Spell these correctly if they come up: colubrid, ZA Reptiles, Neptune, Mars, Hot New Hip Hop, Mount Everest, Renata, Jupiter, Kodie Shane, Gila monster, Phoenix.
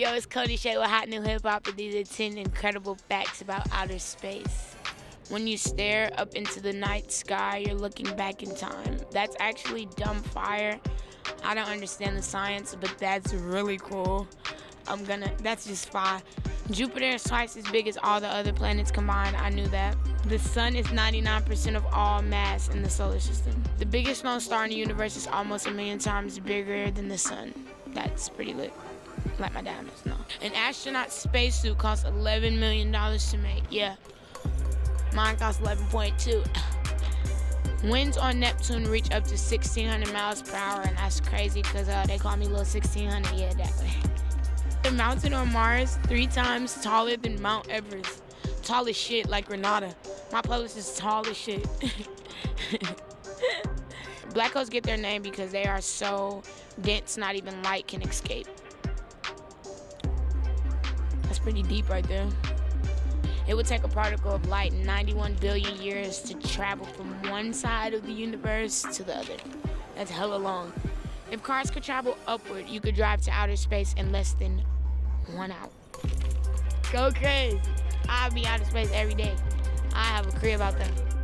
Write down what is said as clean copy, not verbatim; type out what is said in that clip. Yo, it's Kodie Shane with Hot New Hip Hop, and these are 10 incredible facts about outer space. When you stare up into the night sky, you're looking back in time. That's actually dumb fire. I don't understand the science, but that's really cool. That's just fire. Jupiter is twice as big as all the other planets combined. I knew that. The sun is 99% of all mass in the solar system. The biggest known star in the universe is almost 1 million times bigger than the sun. That's pretty lit. Like my diamonds, no. An astronaut's spacesuit costs $11 million to make. Yeah. Mine costs 11.2. Winds on Neptune reach up to 1,600 miles per hour, and that's crazy because they call me Little 1600. Yeah, that way. The mountain on Mars, 3 times taller than Mount Everest. Tall as shit, like Renata. My playlist is tall as shit. Black holes get their name because they are so dense, not even light can escape. That's pretty deep right there. It would take a particle of light 91 billion years to travel from one side of the universe to the other. That's hella long. If cars could travel upward, you could drive to outer space in less than 1 hour. Go crazy. I'll be out of space every day. I have a career about that.